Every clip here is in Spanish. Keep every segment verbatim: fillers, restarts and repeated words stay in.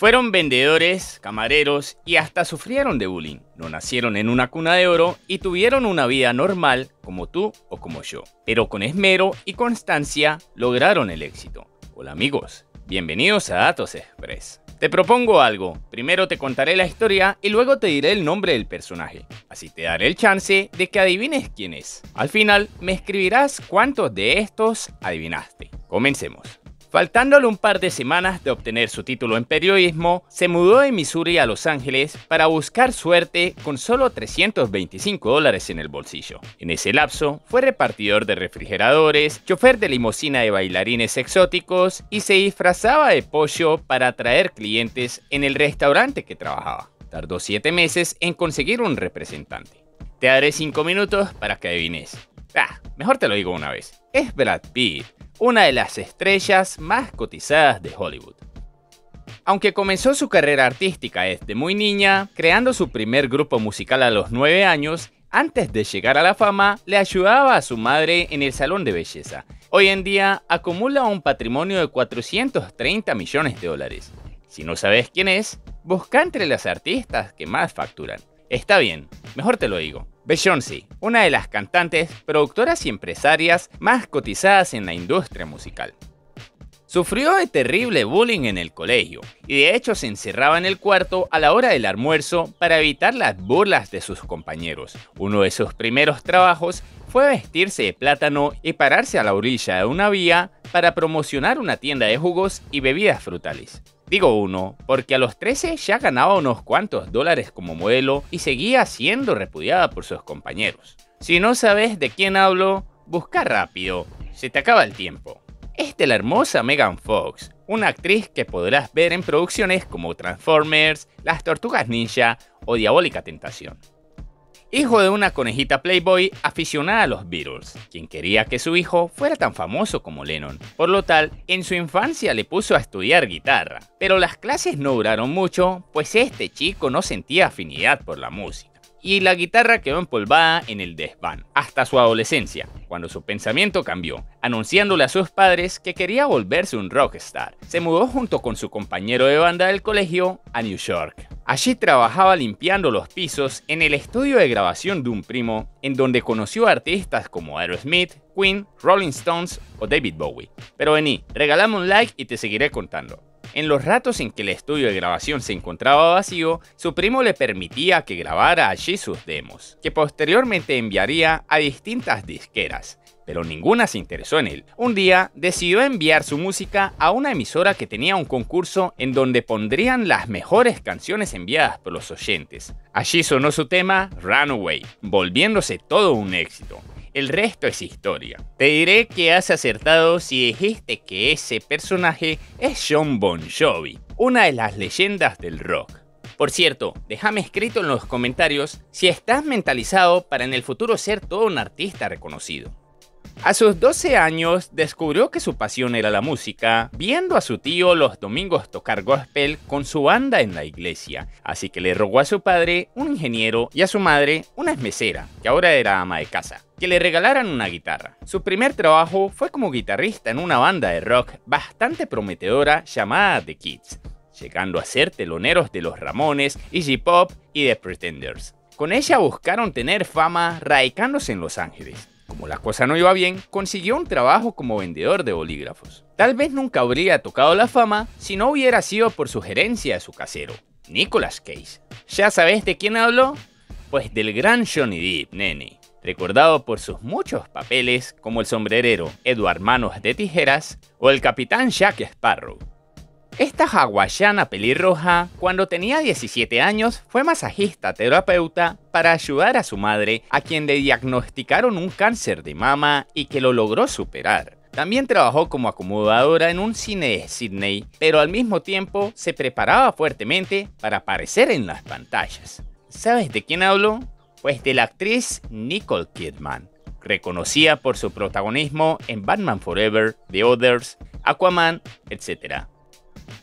Fueron vendedores, camareros y hasta sufrieron de bullying. No nacieron en una cuna de oro y tuvieron una vida normal como tú o como yo. Pero con esmero y constancia lograron el éxito. Hola amigos, bienvenidos a Datos Express. Te propongo algo, primero te contaré la historia y luego te diré el nombre del personaje. Así te daré el chance de que adivines quién es. Al final me escribirás cuántos de estos adivinaste. Comencemos. Faltándole un par de semanas de obtener su título en periodismo, se mudó de Missouri a Los Ángeles para buscar suerte con solo trescientos veinticinco dólares en el bolsillo. En ese lapso, fue repartidor de refrigeradores, chofer de limusina de bailarines exóticos y se disfrazaba de pollo para atraer clientes en el restaurante que trabajaba. Tardó siete meses en conseguir un representante. Te daré cinco minutos para que adivines. Ah, mejor te lo digo una vez. Es Brad Pitt, una de las estrellas más cotizadas de Hollywood. Aunque comenzó su carrera artística desde muy niña, creando su primer grupo musical a los nueve años, antes de llegar a la fama, le ayudaba a su madre en el salón de belleza. Hoy en día acumula un patrimonio de cuatrocientos treinta millones de dólares. Si no sabes quién es, busca entre las artistas que más facturan. Está bien, mejor te lo digo. Beyoncé, una de las cantantes, productoras y empresarias más cotizadas en la industria musical. Sufrió de terrible bullying en el colegio y de hecho se encerraba en el cuarto a la hora del almuerzo para evitar las burlas de sus compañeros. Uno de sus primeros trabajos fue vestirse de plátano y pararse a la orilla de una vía para promocionar una tienda de jugos y bebidas frutales. Digo uno, porque a los trece ya ganaba unos cuantos dólares como modelo y seguía siendo repudiada por sus compañeros. Si no sabes de quién hablo, busca rápido, se te acaba el tiempo. Es de la hermosa Megan Fox, una actriz que podrás ver en producciones como Transformers, Las Tortugas Ninja o Diabólica Tentación. Hijo de una conejita Playboy aficionada a los Beatles, quien quería que su hijo fuera tan famoso como Lennon. Por lo tal, en su infancia le puso a estudiar guitarra, pero las clases no duraron mucho, pues este chico no sentía afinidad por la música. Y la guitarra quedó empolvada en el desván, hasta su adolescencia, cuando su pensamiento cambió, anunciándole a sus padres que quería volverse un rockstar. Se mudó junto con su compañero de banda del colegio a New York. Allí trabajaba limpiando los pisos en el estudio de grabación de un primo, en donde conoció a artistas como Aerosmith, Queen, Rolling Stones o David Bowie. Pero vení, regálame un like y te seguiré contando. En los ratos en que el estudio de grabación se encontraba vacío, su primo le permitía que grabara allí sus demos, que posteriormente enviaría a distintas disqueras, pero ninguna se interesó en él. Un día decidió enviar su música a una emisora que tenía un concurso en donde pondrían las mejores canciones enviadas por los oyentes. Allí sonó su tema Runaway, volviéndose todo un éxito. El resto es historia. Te diré que has acertado si dijiste que ese personaje es Jon Bon Jovi, una de las leyendas del rock. Por cierto, déjame escrito en los comentarios si estás mentalizado para en el futuro ser todo un artista reconocido. A sus doce años descubrió que su pasión era la música, viendo a su tío los domingos tocar gospel con su banda en la iglesia, así que le rogó a su padre, un ingeniero, y a su madre, una mesera, que ahora era ama de casa, que le regalaran una guitarra. Su primer trabajo fue como guitarrista en una banda de rock bastante prometedora llamada The Kids, llegando a ser teloneros de Los Ramones, Easy Pop y The Pretenders. Con ella buscaron tener fama radicándose en Los Ángeles. Como la cosa no iba bien, consiguió un trabajo como vendedor de bolígrafos. Tal vez nunca habría tocado la fama si no hubiera sido por sugerencia de su casero, Nicolas Cage. ¿Ya sabes de quién hablo? Pues del gran Johnny Depp, nene. Recordado por sus muchos papeles como el sombrerero Edward Manos de Tijeras o el capitán Jack Sparrow. Esta hawaiana pelirroja, cuando tenía diecisiete años, fue masajista terapeuta para ayudar a su madre, a quien le diagnosticaron un cáncer de mama y que lo logró superar. También trabajó como acomodadora en un cine de Sydney, pero al mismo tiempo se preparaba fuertemente para aparecer en las pantallas. ¿Sabes de quién hablo? Pues de la actriz Nicole Kidman, reconocida por su protagonismo en Batman Forever, The Others, Aquaman, etcétera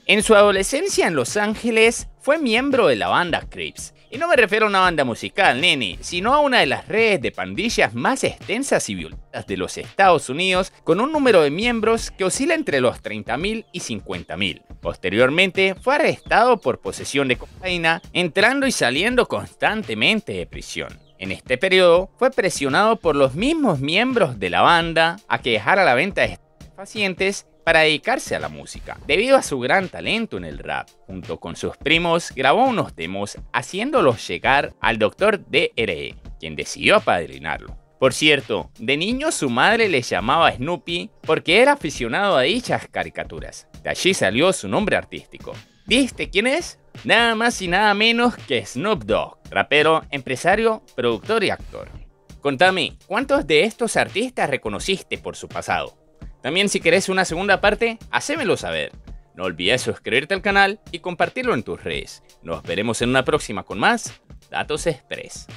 En su adolescencia en Los Ángeles fue miembro de la banda Crips. Y no me refiero a una banda musical, nene, sino a una de las redes de pandillas más extensas y violentas de los Estados Unidos, con un número de miembros que oscila entre los treinta mil y cincuenta mil. Posteriormente fue arrestado por posesión de cocaína, entrando y saliendo constantemente de prisión. En este periodo fue presionado por los mismos miembros de la banda a que dejara la venta de estupefacientes para dedicarse a la música. Debido a su gran talento en el rap, junto con sus primos grabó unos demos haciéndolos llegar al doctor Dre, quien decidió apadrinarlo. Por cierto, de niño su madre le llamaba Snoopy porque era aficionado a dichas caricaturas. De allí salió su nombre artístico. ¿Viste quién es? Nada más y nada menos que Snoop Dogg, rapero, empresario, productor y actor. Contame, ¿cuántos de estos artistas reconociste por su pasado? También si querés una segunda parte, hacémelo saber. No olvides suscribirte al canal y compartirlo en tus redes. Nos veremos en una próxima con más Datos Express.